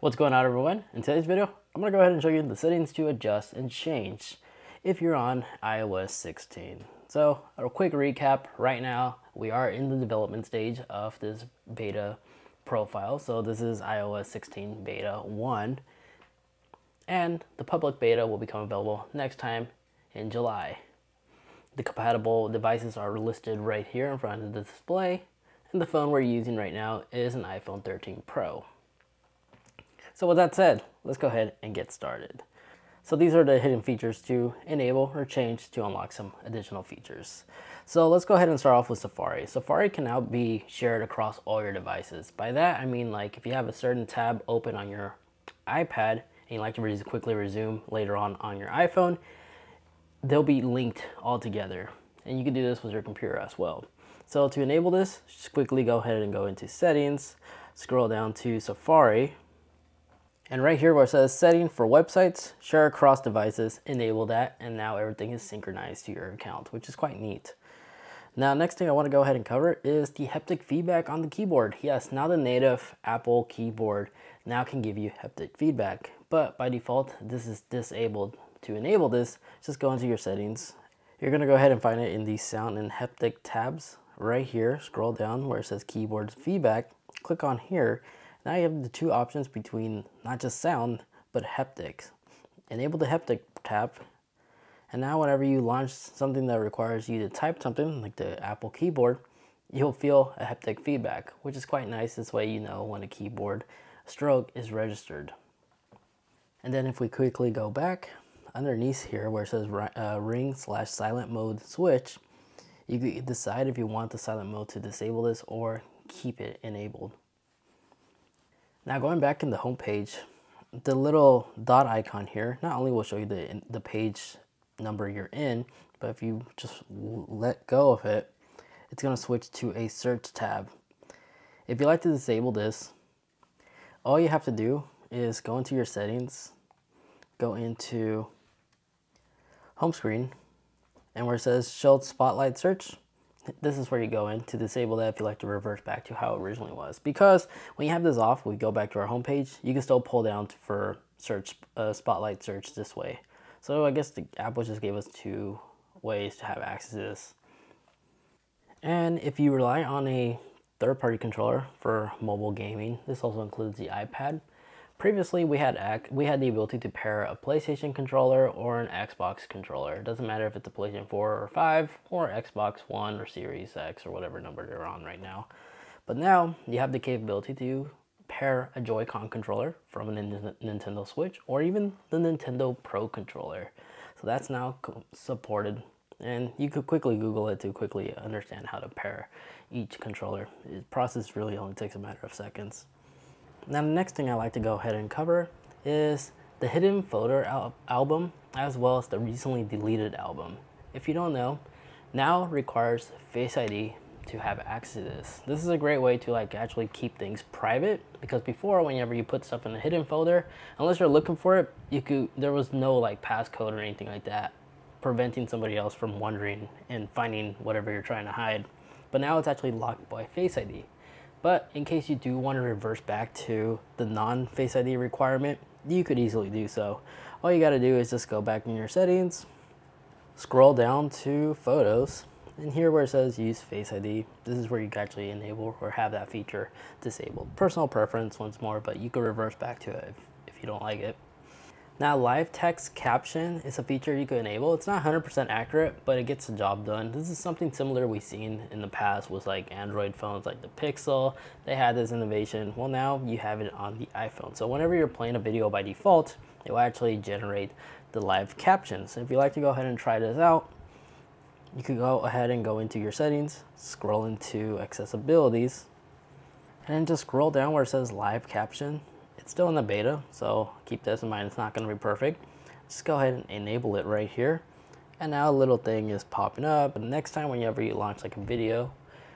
What's going on, everyone? In today's video, I'm gonna go ahead and show you the settings to adjust and change if you're on iOS 16. So a quick recap: right now we are in the development stage of this beta profile. So this is iOS 16 beta 1, and the public beta will become available next time in July. The compatible devices are listed right here in front of the display, and the phone we're using right now is an iPhone 13 Pro. So with that said, let's go ahead and get started. So these are the hidden features to enable or change to unlock some additional features. So let's go ahead and start off with Safari. Safari can now be shared across all your devices. By that, I mean, like, if you have a certain tab open on your iPad and you like to quickly resume later on your iPhone, they'll be linked all together. And you can do this with your computer as well. So to enable this, just quickly go ahead and go into Settings, scroll down to Safari, and right here where it says Setting for Websites, Share Across Devices, enable that, and now everything is synchronized to your account, which is quite neat. Now, next thing I want to go ahead and cover is the haptic feedback on the keyboard. Yes, now the native Apple keyboard now can give you haptic feedback, but by default, this is disabled. To enable this, just go into your settings. You're going to go ahead and find it in the Sound and Haptic tabs right here. Scroll down where it says Keyboard Feedback, click on here. Now you have the two options between not just sound, but haptics. Enable the haptic tab, and now whenever you launch something that requires you to type something, like the Apple keyboard, you'll feel a haptic feedback, which is quite nice. This way you know when a keyboard stroke is registered. And then if we quickly go back, underneath here where it says ring/silent mode switch, you can decide if you want the silent mode to disable this or keep it enabled. Now going back in the home page, the little dot icon here not only will show you the page number you're in, but if you just let go of it, it's going to switch to a search tab. If you like to disable this, all you have to do is go into your settings, go into home screen, and where it says Show Spotlight Search, this is where you go in to disable that if you like to revert back to how it originally was. Because when you have this off, we go back to our home page, you can still pull down for search, spotlight search this way. So I guess the Apple just gave us two ways to have access to this. And if you rely on a third-party controller for mobile gaming, this also includes the iPad. Previously, we had the ability to pair a PlayStation controller or an Xbox controller. It doesn't matter if it's a PlayStation 4 or 5 or Xbox One or Series X or whatever number they're on right now. But now you have the capability to pair a Joy-Con controller from a Nintendo Switch or even the Nintendo Pro controller. So that's now supported, and you could quickly Google it to quickly understand how to pair each controller. The process really only takes a matter of seconds. Now the next thing I like to go ahead and cover is the hidden photo album as well as the recently deleted album. If you don't know, now requires Face ID to have access to this. This is a great way to actually keep things private, because before, whenever you put stuff in a hidden folder, unless you're looking for it, there was no passcode or anything like that preventing somebody else from wandering and finding whatever you're trying to hide. But now it's actually locked by Face ID. But in case you do want to reverse back to the non-Face ID requirement, you could easily do so. All you got to do is just go back in your settings, scroll down to Photos, and here where it says Use Face ID, this is where you can actually enable or have that feature disabled. Personal preference once more, but you could reverse back to it if you don't like it. Now, live text caption is a feature you can enable. It's not 100% accurate, but it gets the job done. This is something similar we've seen in the past with Android phones like the Pixel. They had this innovation. Well, now you have it on the iPhone. So whenever you're playing a video, by default, it will actually generate the live captions. So if you'd like to go ahead and try this out, you could go ahead and go into your settings, scroll into accessibilities, and then just scroll down where it says live caption. It's still in the beta, so keep this in mind. It's not going to be perfect. Just go ahead and enable it right here, and now a little thing is popping up. And next time whenever you launch a video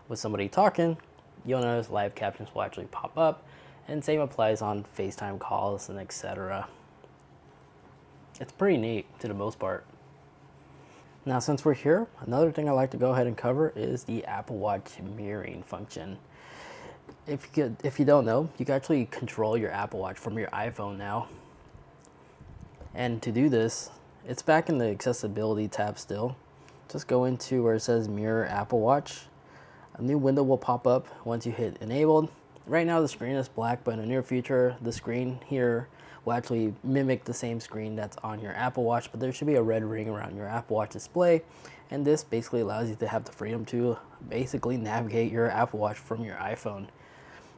with somebody talking, you'll notice live captions will actually pop up, and same applies on FaceTime calls and etc. It's pretty neat to the most part. Now, since we're here, another thing I like to go ahead and cover is the Apple Watch mirroring function. If you don't know, you can actually control your Apple Watch from your iPhone now. And to do this, it's back in the accessibility tab still. Just go into where it says mirror Apple Watch. A new window will pop up once you hit enabled. Right now the screen is black, but in the near future the screen here will actually mimic the same screen that's on your Apple Watch, but there should be a red ring around your Apple Watch display, and this basically allows you to have the freedom to basically navigate your Apple Watch from your iPhone.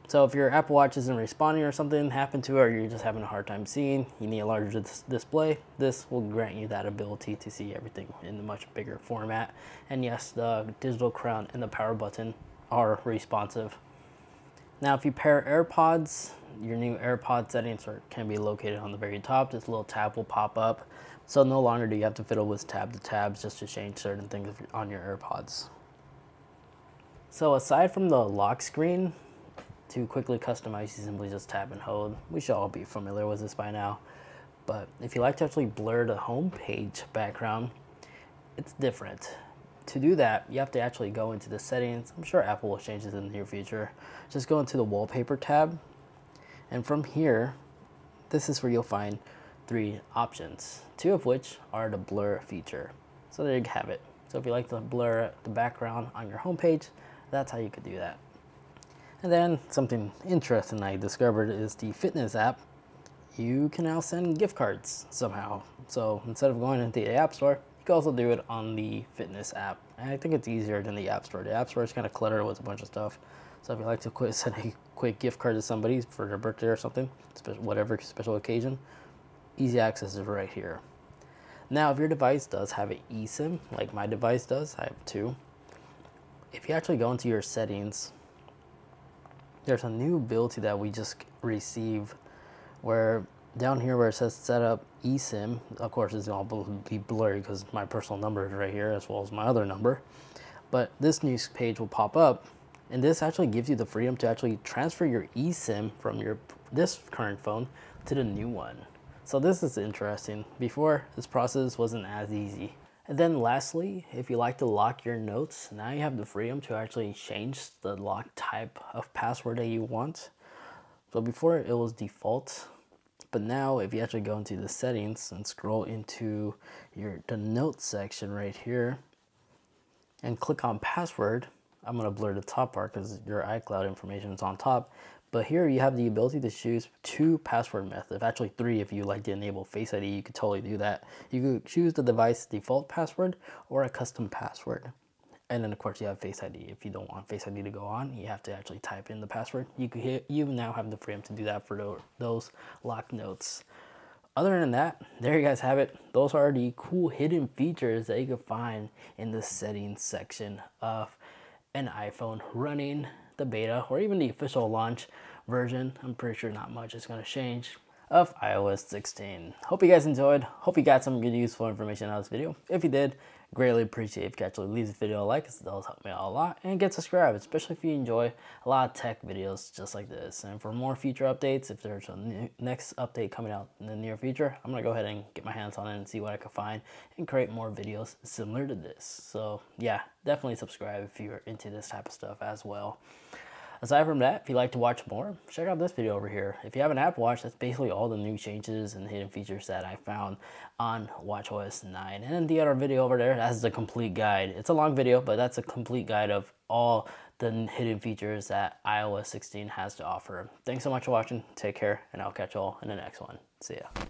So if your Apple Watch isn't responding or something happened to it, or you're just having a hard time seeing, you need a larger display, this will grant you that ability to see everything in a much bigger format. And yes, the digital crown and the power button are responsive. Now if you pair AirPods, your new AirPod settings can be located on the very top. This little tab will pop up. So no longer do you have to fiddle with tab to tabs just to change certain things on your AirPods. So aside from the lock screen, to quickly customize, you simply just tap and hold. We should all be familiar with this by now. But if you like to actually blur the home page background, it's different. To do that, you have to actually go into the settings. I'm sure Apple will change this in the near future. Just go into the wallpaper tab. And from here, this is where you'll find three options, two of which are the blur feature. So there you have it. So if you like to blur the background on your home page, that's how you could do that. And then something interesting I discovered is the fitness app. You can now send gift cards somehow. So instead of going into the App Store, you can also do it on the fitness app. And I think it's easier than the App Store. The App Store is kind of cluttered with a bunch of stuff. So if you like to send a quick gift card to somebody for their birthday or something, whatever special occasion, easy access is right here. Now, if your device does have an eSIM, like my device does, I have two. If you actually go into your settings, there's a new ability that we just received where down here where it says set up eSIM, of course it's all be blurry because my personal number is right here as well as my other number, but this new page will pop up, and this actually gives you the freedom to actually transfer your eSIM from your this current phone to the new one. So this is interesting. Before, this process wasn't as easy. And then lastly, if you like to lock your notes, now you have the freedom to actually change the lock type of password that you want. So before it was default, but now if you actually go into the settings and scroll into the notes section right here and click on password, I'm going to blur the top part because your iCloud information is on top. But here you have the ability to choose two password methods, actually three if you like to enable Face ID, you could totally do that. You could choose the device default password or a custom password. And then of course you have Face ID. If you don't want Face ID to go on, you have to actually type in the password. You now have the freedom to do that for those lock notes. Other than that, there you guys have it. Those are the cool hidden features that you can find in the settings section of an iPhone running the beta or even the official launch version. I'm pretty sure not much is going to change of iOS 16. Hope you guys enjoyed. Hope you got some good useful information out of this video. If you did, greatly appreciate if you actually leave this video a like, because those help me out a lot, and get subscribed, especially if you enjoy a lot of tech videos just like this. And for more future updates, if there's a next update coming out in the near future, I'm gonna go ahead and get my hands on it and see what I can find and create more videos similar to this. So yeah, definitely subscribe if you're into this type of stuff as well. Aside from that, if you'd like to watch more, check out this video over here. If you have an Apple Watch, that's basically all the new changes and hidden features that I found on WatchOS 9. And then the other video over there, that's the complete guide. It's a long video, but that's a complete guide of all the hidden features that iOS 16 has to offer. Thanks so much for watching. Take care, and I'll catch you all in the next one. See ya.